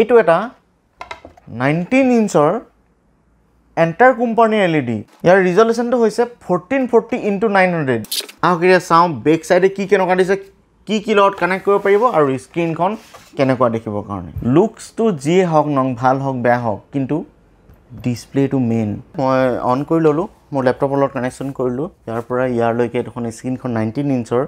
এইটো এটা 19 ইঞ্চৰ এন্টাৰ কোম্পানীৰ এলইডি। ইয়াৰ ৰিজল্যুশনটো হৈছে 1440 × 900। আৰু কিয়া চাও বেক সাইডে কি কেনেকুৱা দিছে, কি কি লগত কানেক্ট কৰিব পাৰিব আৰু স্ক্ৰিনখন কেনেকুৱা দেখিব কাৰণে। লুকস টু জি হক নং ভাল হক বেয়া হক, কিন্তু ডিসপ্লেটো মেইন। মই অন কৰি ললো, মোৰ ল্যাপটপৰ লগত কানেকশন কৰিলো। ইয়াৰ পৰা ইয়াৰ লৈকে এখন স্ক্ৰিনখন 19 ইঞ্চৰ,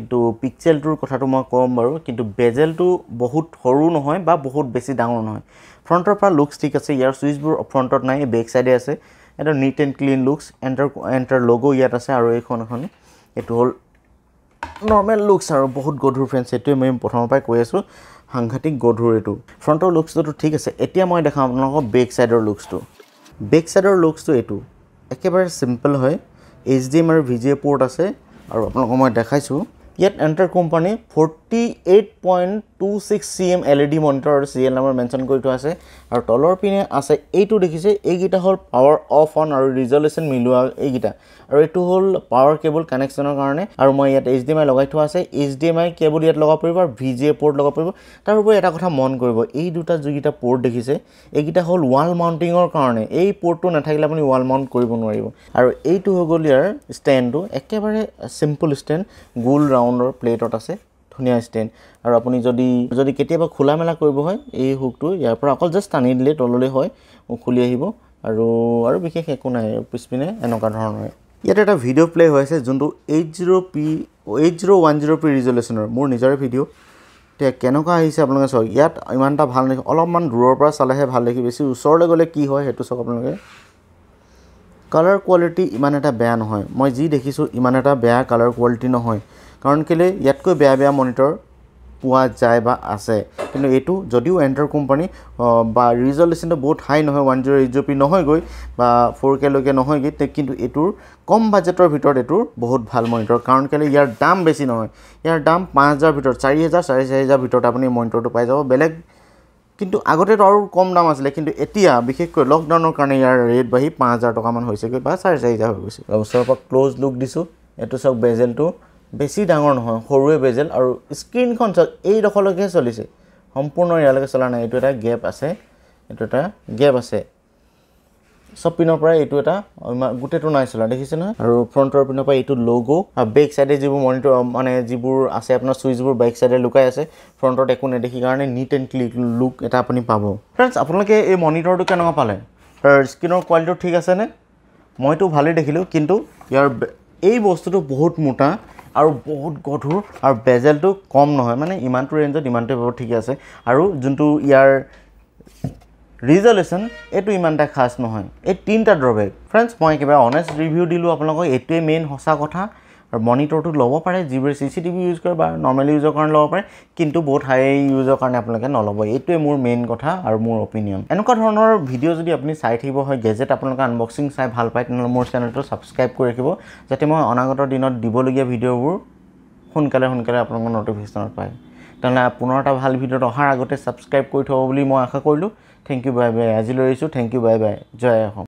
কিন্তু পিক্সেলটোৰ কথাটো মই কম বাৰু, কিন্তু বেজেলটো বহুত সৰু নহয় বা বহুত বেছি ডাঙৰ নহয়। ফ্ৰন্টৰ পৰা লুকস ঠিক আছে, ইয়াৰ সুইচবোৰ ফ্ৰন্টত নাই, বেক সাইডে আছে। এটা neat and clean looks, enter logo ইয়াত আছে আৰু এইখন এখন এটো হ'ল নৰ্মেল লুকস আৰু বহুত গধুৰ ফ্ৰেন্ডছ। এইটোৱে মই প্ৰথমৰ পৰাই কৈ আছোঁ, সাংঘাতিক গধুৰ এইটো। ফ্ৰন্টৰ লুকসটো ঠিক আছে। এতিয়া মই দেখাম আপোনালোকক বেক সাইডৰ লুকসটো। বেক সাইডৰ লুকসটো এইটো একেবাৰে সিম্পল হয়। HDMI আৰু VGA পোৰ্ট আছে আৰু আপোনালোকক মই দেখাইছোঁ। ইয়াত enter company 48.26 cm LED monitor আৰু CL নাম্বাৰ মেনশ্যন কৰি থোৱা আছে। আৰু তলৰ পিনে আছে এইটো দেখিছে, এইকেইটা হ'ল পাৱাৰ অফ অন আৰু ৰিজলিউশ্যন মিলোৱা এইকেইটা। আৰু এইটো হ'ল পাৱাৰ কেবল কানেকশ্যনৰ কাৰণে। আৰু মই ইয়াত HDMI লগাই থোৱা আছে, HDMI কেবল ইয়াত লগাব পাৰিব আৰু VGA পোৰ্ট লগাব পাৰিব। তাৰ উপৰি এটা কথা মন কৰিব, এই দুটা যিকেইটা পোৰ্ট দেখিছে এইকেইটা হ'ল ৱাল মাউণ্টিঙৰ কাৰণে। এই পোৰ্টটো নাথাকিলে আপুনি ৱাল মাউণ্ট কৰিব নোৱাৰিব। আৰু এইটো হৈ গ'ল ইয়াৰ ষ্টেণ্ডটো, একেবাৰে চিম্পল ষ্টেণ্ড, গোল ৰাউণ্ড অনৰ প্লেটত আছে, ধুনীয়া ষ্টেণ্ড। আৰু আপুনি যদি কেতিয়াবা খোলা মেলা কৰিব হয়, এই হুকটো ইয়াৰ পৰা অকল জাস্ট টানি দিলে তললৈ হয়, খুলি আহিব। আৰু আৰু বিশেষ একো নাই পিছপিনে এনেকুৱা ধৰণৰ। ইয়াত এটা ভিডিঅ' প্লে হৈ আছে, যোনটো 8010p ৰিজলিউশ্যনৰ মোৰ নিজৰে ভিডিঅ'। এতিয়া কেনেকুৱা আহিছে আপোনালোকে চাওক, ইয়াত ইমানটা ভাল দেখি, অলপমান দূৰৰ পৰা চালেহে ভাল দেখি, বেছি ওচৰলৈ গ'লে কি হয় সেইটো চাওক আপোনালোকে। কালাৰ কোৱালিটি ইমান এটা বেয়া নহয়, মই যি দেখিছোঁ ইমান এটা বেয়া কালাৰ কোৱালিটি নহয়। কাৰণ কেলে ইয়াতকৈ বেয়া বেয়া মনিটৰ পোৱা যায় বা আছে, কিন্তু এইটো যদিও এণ্টাৰ কোম্পানী বা ৰিজলিউশ্যনটো বহুত হাই নহয়, 1080p নহয়গৈ বা 4Kলৈকে নহয়গৈ, কিন্তু এইটোৰ কম বাজেটৰ ভিতৰত এইটোৰ বহুত ভাল মনিটৰ। কাৰণ কেলে ইয়াৰ দাম বেছি নহয়, ইয়াৰ দাম 5000 ভিতৰত, 4000 4500 ভিতৰত আপুনি মনিটৰটো পাই যাব। বেলেগ কিন্তু আগতেতো আৰু কম দাম আছিলে, কিন্তু এতিয়া বিশেষকৈ লকডাউনৰ কাৰণে ইয়াৰ ৰেট বাঢ়ি 5000 টকামান হৈছেগৈ বা 4500 হৈ গৈছে। ওচৰৰ পৰা ক্ল'জ লুক দিছোঁ, এইটো চাওক বেজেলটো বেছি ডাঙৰ নহয়, সৰুৱে বেজেল। আৰু স্ক্ৰীনখন চাওক এইডখৰলৈকেহে চলিছে, সম্পূৰ্ণ ইয়ালৈকে চলা নাই। এইটো এটা গেপ আছে, এইটো এটা গেপ আছে, চব পিনৰ পৰা এইটো এটা গোটেইটো নাই চলা, দেখিছে নহয়। আৰু ফ্ৰণ্টৰ পিনৰ পৰা এইটো লগ' আৰু বেক চাইডে যিবোৰ মনিটৰ মানে যিবোৰ আছে আপোনাৰ চুইচবোৰ বেক চাইডে লুকাই আছে, ফ্ৰণ্টত একো নেদেখি কাৰণে নিট এণ্ড ক্লিন লুক এটা আপুনি পাব। ফ্ৰেণ্ডছ, আপোনালোকে এই মনিটৰটো কেনেকুৱা পালে, স্ক্ৰীনৰ কোৱালিটিটো ঠিক আছেনে? মইতো ভালেই দেখিলোঁ, কিন্তু ইয়াৰ এই বস্তুটো বহুত মোটা আৰু বহুত গধুৰ আৰু বেজেলটো কম নহয়, মানে ইমানটো ৰেঞ্জত ইমানটো বহুত ঠিকে আছে। আৰু যোনটো ইয়াৰ ৰিজলিউশ্যন এইটো ইমানটা খাস নহয়। এই তিনিটা ড্ৰবেক। ফ্ৰেণ্ডছ, মই একেবাৰে অনেষ্ট ৰিভিউ দিলোঁ আপোনালোকক, এইটোৱে মেইন সঁচা কথা। আৰু মনিটৰটো ল'ব পাৰে যিবোৰে CCTV ইউজ কৰে বা নৰ্মেল ইউজৰ কাৰণে ল'ব পাৰে, কিন্তু বহুত হাই ইউজৰ কাৰণে আপোনালোকে নল'ব। এইটোৱে মোৰ মেইন কথা আৰু মোৰ অপিনিয়ন। এনেকুৱা ধৰণৰ ভিডিঅ' যদি আপুনি চাই থাকিব হয়, গেজেট আপোনালোকে আনবক্সিং চাই ভাল পায়, তেনেহ'লে মোৰ চেনেলটো ছাবস্ক্ৰাইব কৰি ৰাখিব, যাতে মই অনাগত দিনত দিবলগীয়া ভিডিঅ'বোৰ সোনকালে সোনকালে আপোনালোকৰ ন'টিফিকেশ্যনত পায়। তেনেহ'লে পুনৰ এটা ভাল ভিডিঅ'ত অহাৰ আগতে ছাবস্ক্ৰাইব কৰি থ'ব বুলি মই আশা কৰিলোঁ। থেংক ইউ, বাই বাই, আজিলৈ এৰিছোঁ। থেংক ইউ, বাই বাই, জয় অসম।